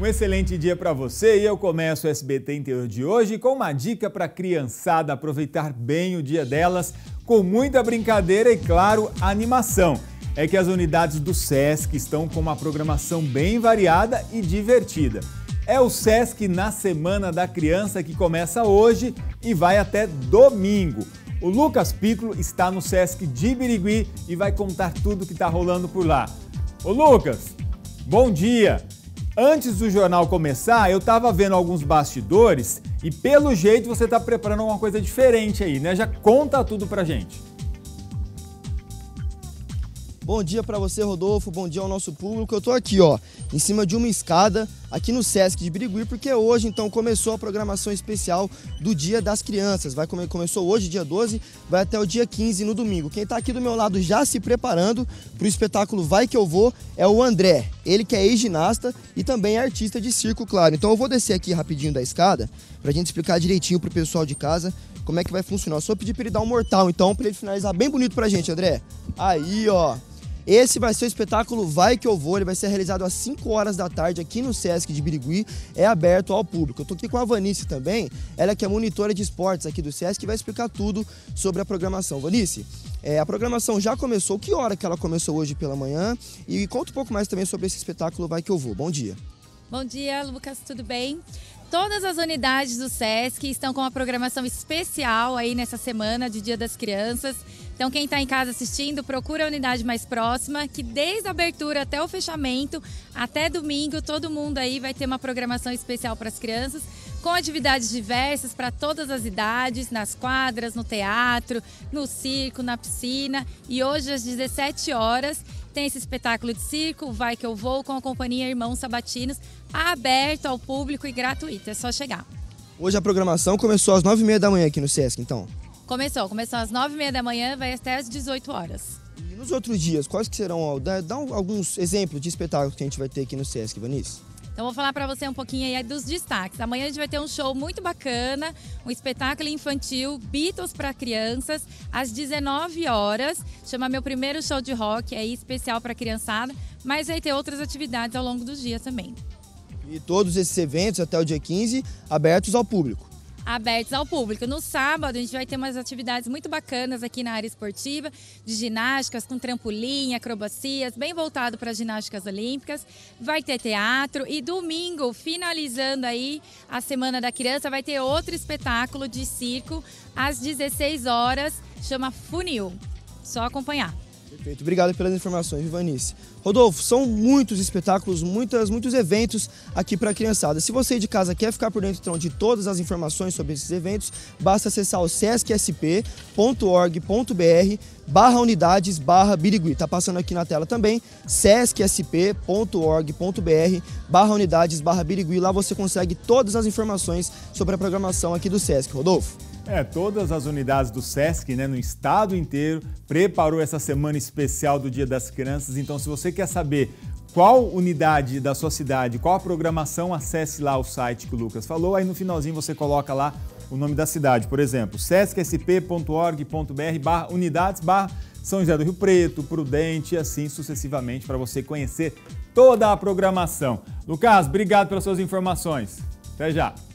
Um excelente dia para você e eu começo o SBT Interior de hoje com uma dica para a criançada aproveitar bem o dia delas com muita brincadeira e, claro, animação. É que as unidades do Sesc estão com uma programação bem variada e divertida. É o Sesc na Semana da Criança que começa hoje e vai até domingo. O Lucas Piccolo está no Sesc de Birigui e vai contar tudo que está rolando por lá. Ô Lucas, bom dia! Antes do jornal começar, eu estava vendo alguns bastidores e, pelo jeito, você está preparando uma coisa diferente aí, né? Já conta tudo pra gente. Bom dia para você, Rodolfo. Bom dia ao nosso público. Eu tô aqui, ó, em cima de uma escada, aqui no Sesc de Birigui, porque hoje, então, começou a programação especial do Dia das Crianças. Começou hoje, dia 12, vai até o dia 15, no domingo. Quem tá aqui do meu lado já se preparando pro espetáculo Vai Que Eu Vou é o André. Ele que é ex-ginasta e também é artista de circo, claro. Então eu vou descer aqui rapidinho da escada pra gente explicar direitinho pro pessoal de casa como é que vai funcionar. Eu só pedi pra ele dar um mortal, então, pra ele finalizar bem bonito pra gente, André. Aí, ó. Esse vai ser o espetáculo Vai Que Eu Vou, ele vai ser realizado às 5 horas da tarde aqui no Sesc de Birigui, é aberto ao público. Eu tô aqui com a Vanice também, ela que é monitora de esportes aqui do Sesc e vai explicar tudo sobre a programação. Vanice, a programação já começou, que hora que ela começou hoje pela manhã? E conta um pouco mais também sobre esse espetáculo Vai Que Eu Vou. Bom dia. Bom dia, Lucas, tudo bem? Todas as unidades do Sesc estão com uma programação especial aí nessa semana de Dia das Crianças. Então quem está em casa assistindo, procura a unidade mais próxima, que desde a abertura até o fechamento, até domingo, todo mundo aí vai ter uma programação especial para as crianças, com atividades diversas para todas as idades, nas quadras, no teatro, no circo, na piscina. E hoje às 17 horas tem esse espetáculo de circo, Vai Que Eu Vou, com a companhia Irmãos Sabatinos, aberto ao público e gratuito, é só chegar. Hoje a programação começou às 9h30 da manhã aqui no Sesc, então? Começou às 9h30 da manhã, vai até às 18 horas. E nos outros dias, quais que serão? Ó, dá alguns exemplos de espetáculos que a gente vai ter aqui no Sesc, Vanice. Então vou falar para você um pouquinho aí dos destaques. Amanhã a gente vai ter um show muito bacana, um espetáculo infantil, Beatles para crianças, às 19 horas. Chama Meu Primeiro Show de Rock, aí especial para criançada, mas vai ter outras atividades ao longo dos dias também. E todos esses eventos até o dia 15, abertos ao público. Abertos ao público. No sábado, a gente vai ter umas atividades muito bacanas aqui na área esportiva, de ginásticas, com trampolim, acrobacias, bem voltado para as ginásticas olímpicas. Vai ter teatro e domingo, finalizando aí a Semana da Criança, vai ter outro espetáculo de circo às 16 horas, chama Funil. Só acompanhar. Perfeito, obrigado pelas informações, Vanice. Rodolfo, são muitos espetáculos, muitos eventos aqui para a criançada. Se você de casa quer ficar por dentro então, de todas as informações sobre esses eventos, basta acessar o sescsp.org.br/unidades/Birigui. Tá passando aqui na tela também, sescsp.org.br/unidades/Birigui. Lá você consegue todas as informações sobre a programação aqui do Sesc. Rodolfo? Todas as unidades do Sesc, né, no estado inteiro, preparou essa semana especial do Dia das Crianças. Então, se você quer saber qual unidade da sua cidade, qual a programação, acesse lá o site que o Lucas falou. Aí no finalzinho você coloca lá o nome da cidade. Por exemplo, sescsp.org.br/unidades/São José do Rio Preto, Prudente e assim sucessivamente para você conhecer toda a programação. Lucas, obrigado pelas suas informações. Até já!